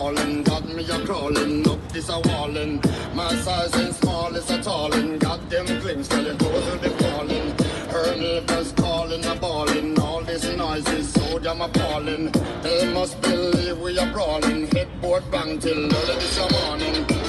Crawling, got me a crawling, up this a walling. My size ain't small, it's a tallin'. Got them clings till it goes to the falling. Her neighbors calling a bawling. All this noise is so damn appalling. They must believe we are brawling. Headboard bang till early this morning.